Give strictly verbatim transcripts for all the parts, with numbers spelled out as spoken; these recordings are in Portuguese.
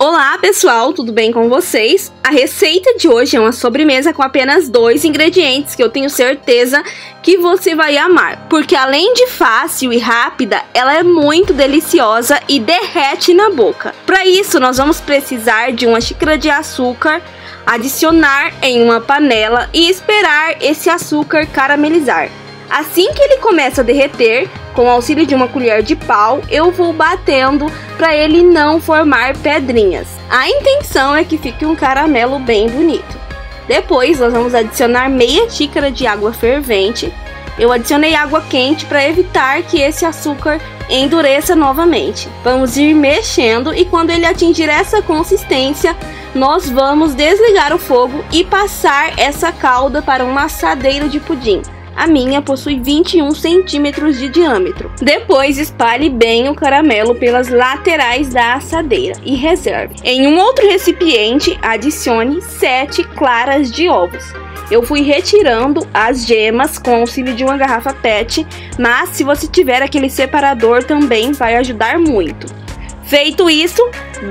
Olá pessoal, tudo bem com vocês? A receita de hoje é uma sobremesa com apenas dois ingredientes que eu tenho certeza que você vai amar, porque além de fácil e rápida, ela é muito deliciosa e derrete na boca. Para isso, nós vamos precisar de uma xícara de açúcar, adicionar em uma panela e esperar esse açúcar caramelizar. Assim que ele começa a derreter, com o auxílio de uma colher de pau, eu vou batendo para ele não formar pedrinhas. A intenção é que fique um caramelo bem bonito. Depois nós vamos adicionar meia xícara de água fervente. Eu adicionei água quente para evitar que esse açúcar endureça novamente. Vamos ir mexendo e quando ele atingir essa consistência, nós vamos desligar o fogo e passar essa calda para uma assadeira de pudim. A minha possui vinte e um centímetros de diâmetro. Depois espalhe bem o caramelo pelas laterais da assadeira e reserve. Em um outro recipiente, adicione sete claras de ovos. Eu fui retirando as gemas com o auxílio de uma garrafa PET, mas se você tiver aquele separador também vai ajudar muito. Feito isso,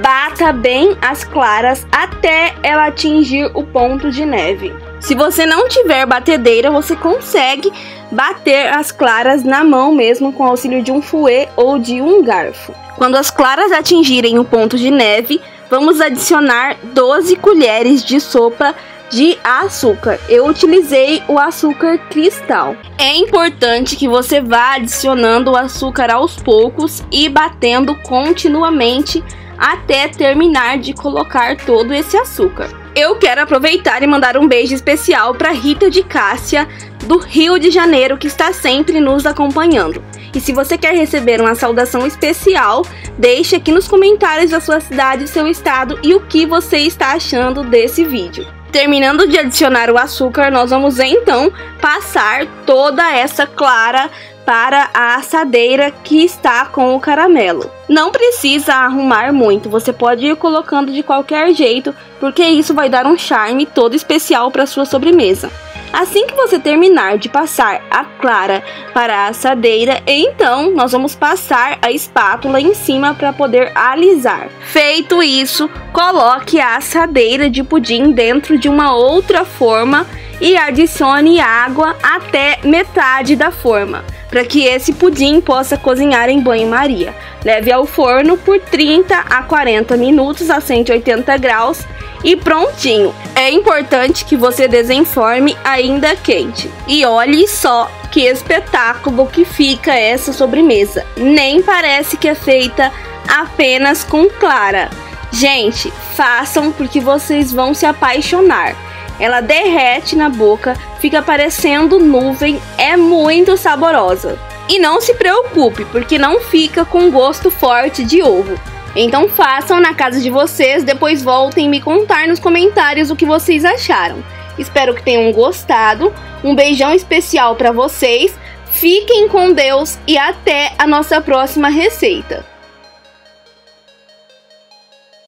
bata bem as claras até ela atingir o ponto de neve. Se você não tiver batedeira, você consegue bater as claras na mão mesmo com o auxílio de um fouet ou de um garfo. Quando as claras atingirem o ponto de neve, vamos adicionar doze colheres de sopa de açúcar. Eu utilizei o açúcar cristal. É importante que você vá adicionando o açúcar aos poucos e batendo continuamente até terminar de colocar todo esse açúcar. Eu quero aproveitar e mandar um beijo especial para Rita de Cássia, do Rio de Janeiro, que está sempre nos acompanhando. E se você quer receber uma saudação especial, deixe aqui nos comentários da sua cidade, seu estado e o que você está achando desse vídeo. Terminando de adicionar o açúcar, nós vamos então passar toda essa clara para a assadeira que está com o caramelo. Não precisa arrumar muito, você pode ir colocando de qualquer jeito, porque isso vai dar um charme todo especial para sua sobremesa. Assim que você terminar de passar a clara para a assadeira, então nós vamos passar a espátula em cima para poder alisar. Feito isso, coloque a assadeira de pudim dentro de uma outra forma e adicione água até metade da forma, para que esse pudim possa cozinhar em banho-maria. Leve ao forno por trinta a quarenta minutos a cento e oitenta graus e prontinho. É importante que você desenforme ainda quente. E olhe só que espetáculo que fica essa sobremesa. Nem parece que é feita apenas com clara. Gente, façam porque vocês vão se apaixonar. Ela derrete na boca, fica parecendo nuvem, é muito saborosa. E não se preocupe, porque não fica com gosto forte de ovo. Então façam na casa de vocês, depois voltem me contar nos comentários o que vocês acharam. Espero que tenham gostado, um beijão especial para vocês, fiquem com Deus e até a nossa próxima receita.